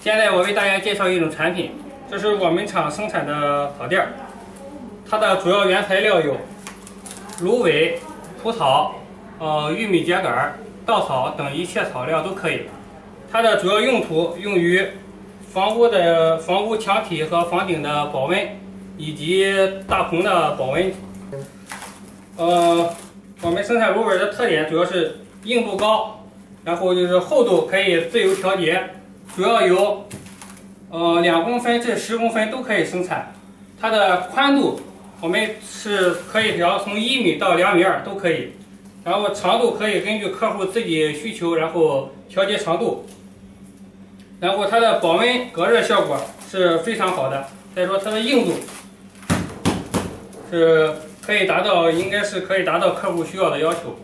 现在我为大家介绍一种产品，这是我们厂生产的草垫，它的主要原材料有芦苇、蒲草、玉米秸秆、稻草等一切草料都可以。它的主要用途用于房屋墙体和房顶的保温，以及大棚的保温。我们生产芦苇的特点主要是硬度高，然后就是厚度可以自由调节。 主要由2公分至10公分都可以生产，它的宽度我们是可以调从1米到2.2米都可以，然后长度可以根据客户自己需求然后调节长度，然后它的保温隔热效果是非常好的。再说它的硬度是可以达到，应该是可以达到客户需要的要求。